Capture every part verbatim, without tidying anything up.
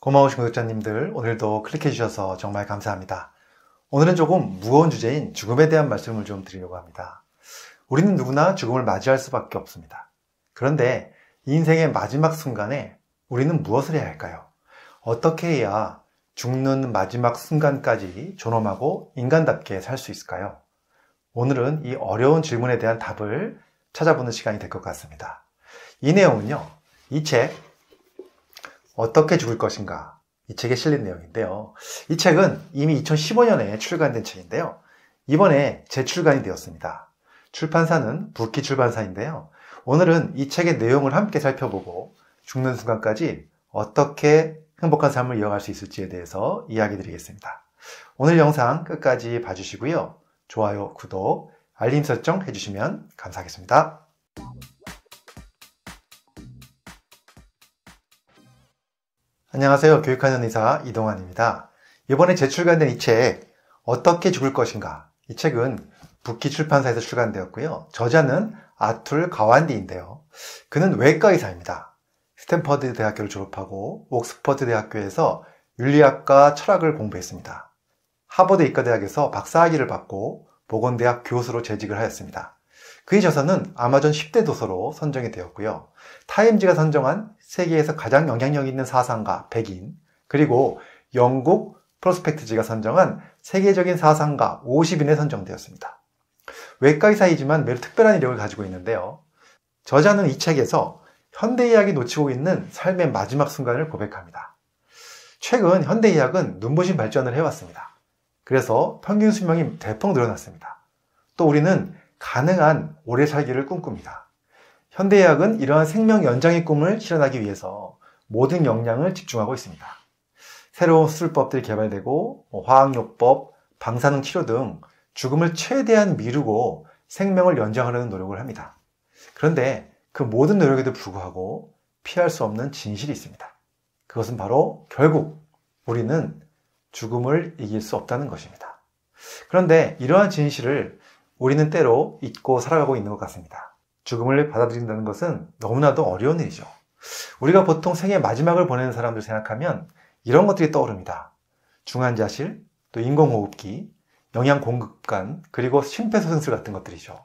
고마우신 구독자님들, 오늘도 클릭해주셔서 정말 감사합니다. 오늘은 조금 무거운 주제인 죽음에 대한 말씀을 좀 드리려고 합니다. 우리는 누구나 죽음을 맞이할 수밖에 없습니다. 그런데 인생의 마지막 순간에 우리는 무엇을 해야 할까요? 어떻게 해야 죽는 마지막 순간까지 존엄하고 인간답게 살 수 있을까요? 오늘은 이 어려운 질문에 대한 답을 찾아보는 시간이 될 것 같습니다. 이 내용은요, 이 책 어떻게 죽을 것인가, 이 책에 실린 내용인데요. 이 책은 이미 이천십오 년에 출간된 책인데요, 이번에 재출간이 되었습니다. 출판사는 부키 출판사인데요, 오늘은 이 책의 내용을 함께 살펴보고 죽는 순간까지 어떻게 행복한 삶을 이어갈 수 있을지에 대해서 이야기 드리겠습니다. 오늘 영상 끝까지 봐주시고요, 좋아요, 구독, 알림 설정 해주시면 감사하겠습니다. 안녕하세요. 교육하는 의사 이동환입니다. 이번에 재출간된 이 책 어떻게 죽을 것인가, 이 책은 부키 출판사에서 출간되었고요, 저자는 아툴 가완디인데요, 그는 외과 의사입니다. 스탠퍼드 대학교를 졸업하고 옥스퍼드 대학교에서 윤리학과 철학을 공부했습니다. 하버드 의과대학에서 박사학위를 받고 보건대학 교수로 재직을 하였습니다. 그의 저서는 아마존 십 대 도서로 선정이 되었고요, 타임즈가 선정한 세계에서 가장 영향력 있는 사상가 백인, 그리고 영국 프로스펙트지가 선정한 세계적인 사상가 오십 인에 선정되었습니다. 외과의사이지만 매우 특별한 이력을 가지고 있는데요, 저자는 이 책에서 현대의학이 놓치고 있는 삶의 마지막 순간을 고백합니다. 최근 현대의학은 눈부신 발전을 해왔습니다. 그래서 평균 수명이 대폭 늘어났습니다. 또 우리는 가능한 오래 살기를 꿈꿉니다. 현대의학은 이러한 생명 연장의 꿈을 실현하기 위해서 모든 역량을 집중하고 있습니다. 새로운 수술법들이 개발되고 화학요법, 방사능 치료 등 죽음을 최대한 미루고 생명을 연장하려는 노력을 합니다. 그런데 그 모든 노력에도 불구하고 피할 수 없는 진실이 있습니다. 그것은 바로 결국 우리는 죽음을 이길 수 없다는 것입니다. 그런데 이러한 진실을 우리는 때로 잊고 살아가고 있는 것 같습니다. 죽음을 받아들인다는 것은 너무나도 어려운 일이죠. 우리가 보통 생의 마지막을 보내는 사람들 생각하면 이런 것들이 떠오릅니다. 중환자실, 또 인공호흡기, 영양공급관, 그리고 심폐소생술 같은 것들이죠.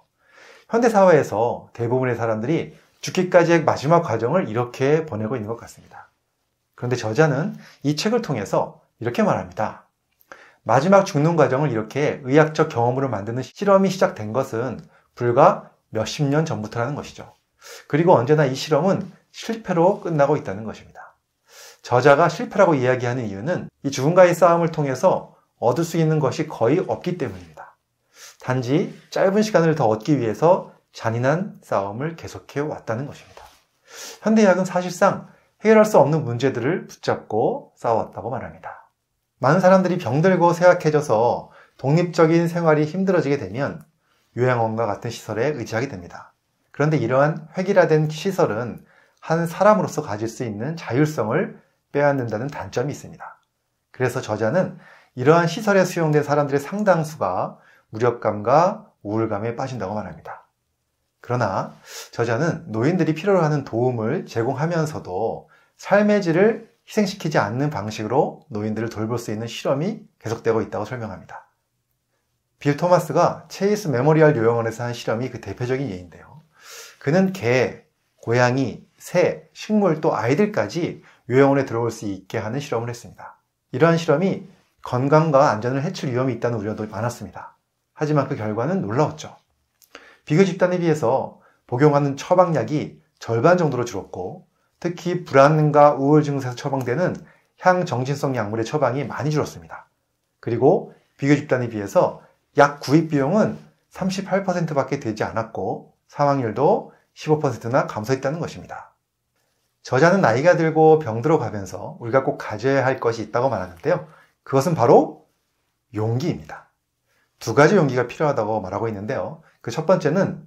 현대사회에서 대부분의 사람들이 죽기까지의 마지막 과정을 이렇게 보내고 있는 것 같습니다. 그런데 저자는 이 책을 통해서 이렇게 말합니다. 마지막 죽는 과정을 이렇게 의학적 경험으로 만드는 실험이 시작된 것은 불과 몇십 년 전부터라는 것이죠. 그리고 언제나 이 실험은 실패로 끝나고 있다는 것입니다. 저자가 실패라고 이야기하는 이유는 이 죽음과의 싸움을 통해서 얻을 수 있는 것이 거의 없기 때문입니다. 단지 짧은 시간을 더 얻기 위해서 잔인한 싸움을 계속해 왔다는 것입니다. 현대의학은 사실상 해결할 수 없는 문제들을 붙잡고 싸웠다고 말합니다. 많은 사람들이 병들고 쇠약해져서 독립적인 생활이 힘들어지게 되면 요양원과 같은 시설에 의지하게 됩니다. 그런데 이러한 획일화된 시설은 한 사람으로서 가질 수 있는 자율성을 빼앗는다는 단점이 있습니다. 그래서 저자는 이러한 시설에 수용된 사람들의 상당수가 무력감과 우울감에 빠진다고 말합니다. 그러나 저자는 노인들이 필요로 하는 도움을 제공하면서도 삶의 질을 희생시키지 않는 방식으로 노인들을 돌볼 수 있는 실험이 계속되고 있다고 설명합니다. 빌 토마스가 체이스 메모리얼 요양원에서 한 실험이 그 대표적인 예인데요, 그는 개, 고양이, 새, 식물, 또 아이들까지 요양원에 들어올 수 있게 하는 실험을 했습니다. 이러한 실험이 건강과 안전을 해칠 위험이 있다는 우려도 많았습니다. 하지만 그 결과는 놀라웠죠. 비교 집단에 비해서 복용하는 처방약이 절반 정도로 줄었고, 특히 불안과 우울증 증세에서 처방되는 향정신성 약물의 처방이 많이 줄었습니다. 그리고 비교 집단에 비해서 약 구입 비용은 삼십팔 퍼센트밖에 되지 않았고 사망률도 십오 퍼센트나 감소했다는 것입니다. 저자는 나이가 들고 병들어 가면서 우리가 꼭 가져야 할 것이 있다고 말하는데요, 그것은 바로 용기입니다. 두 가지 용기가 필요하다고 말하고 있는데요, 그 첫 번째는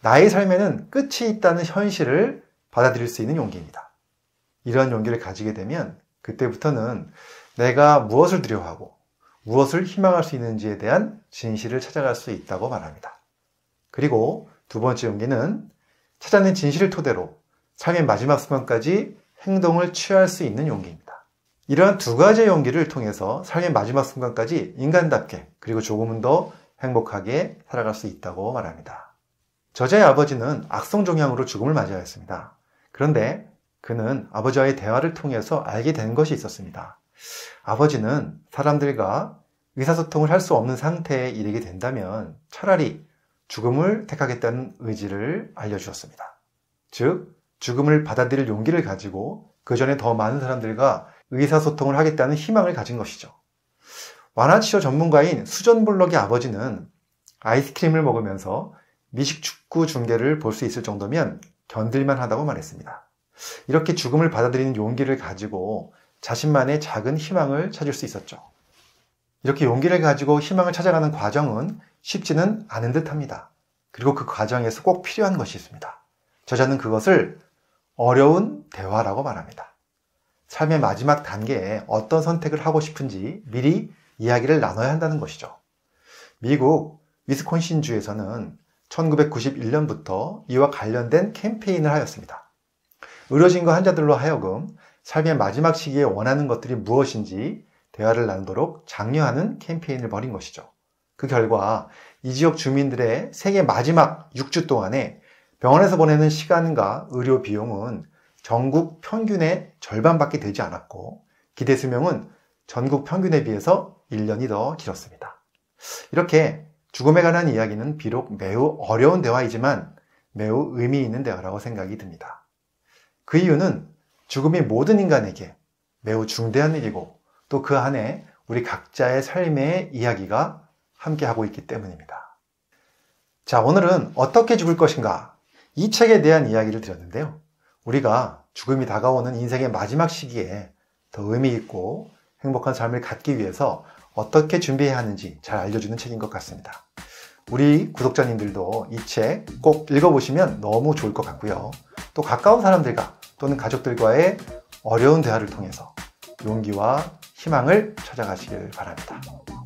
나의 삶에는 끝이 있다는 현실을 받아들일 수 있는 용기입니다. 이러한 용기를 가지게 되면 그때부터는 내가 무엇을 두려워하고 무엇을 희망할 수 있는지에 대한 진실을 찾아갈 수 있다고 말합니다. 그리고 두 번째 용기는 찾아낸 진실을 토대로 삶의 마지막 순간까지 행동을 취할 수 있는 용기입니다. 이러한 두 가지의 연기를 통해서 삶의 마지막 순간까지 인간답게 그리고 조금은 더 행복하게 살아갈 수 있다고 말합니다. 저자의 아버지는 악성종양으로 죽음을 맞이하였습니다. 그런데 그는 아버지와의 대화를 통해서 알게 된 것이 있었습니다. 아버지는 사람들과 의사소통을 할 수 없는 상태에 이르게 된다면 차라리 죽음을 택하겠다는 의지를 알려주었습니다. 즉, 죽음을 받아들일 용기를 가지고 그 전에 더 많은 사람들과 의사소통을 하겠다는 희망을 가진 것이죠. 완화치료 전문가인 수전 볼럭의 아버지는 아이스크림을 먹으면서 미식축구 중계를 볼 수 있을 정도면 견딜만 하다고 말했습니다. 이렇게 죽음을 받아들이는 용기를 가지고 자신만의 작은 희망을 찾을 수 있었죠. 이렇게 용기를 가지고 희망을 찾아가는 과정은 쉽지는 않은 듯합니다. 그리고 그 과정에서 꼭 필요한 것이 있습니다. 저자는 그것을 어려운 대화라고 말합니다. 삶의 마지막 단계에 어떤 선택을 하고 싶은지 미리 이야기를 나눠야 한다는 것이죠. 미국 위스콘신주에서는 천구백구십일 년부터 이와 관련된 캠페인을 하였습니다. 의료진과 환자들로 하여금 삶의 마지막 시기에 원하는 것들이 무엇인지 대화를 나누도록 장려하는 캠페인을 벌인 것이죠. 그 결과 이 지역 주민들의 생애 마지막 육 주 동안에 병원에서 보내는 시간과 의료 비용은 전국 평균의 절반밖에 되지 않았고 기대 수명은 전국 평균에 비해서 일 년이 더 길었습니다. 이렇게 죽음에 관한 이야기는 비록 매우 어려운 대화이지만 매우 의미 있는 대화라고 생각이 듭니다. 그 이유는 죽음이 모든 인간에게 매우 중대한 일이고 또 그 안에 우리 각자의 삶의 이야기가 함께하고 있기 때문입니다. 자, 오늘은 어떻게 죽을 것인가? 이 책에 대한 이야기를 드렸는데요. 우리가 죽음이 다가오는 인생의 마지막 시기에 더 의미 있고 행복한 삶을 갖기 위해서 어떻게 준비해야 하는지 잘 알려주는 책인 것 같습니다. 우리 구독자님들도 이 책 꼭 읽어보시면 너무 좋을 것 같고요. 또 가까운 사람들과 또는 가족들과의 어려운 대화를 통해서 용기와 희망을 찾아가시길 바랍니다.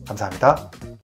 감사합니다.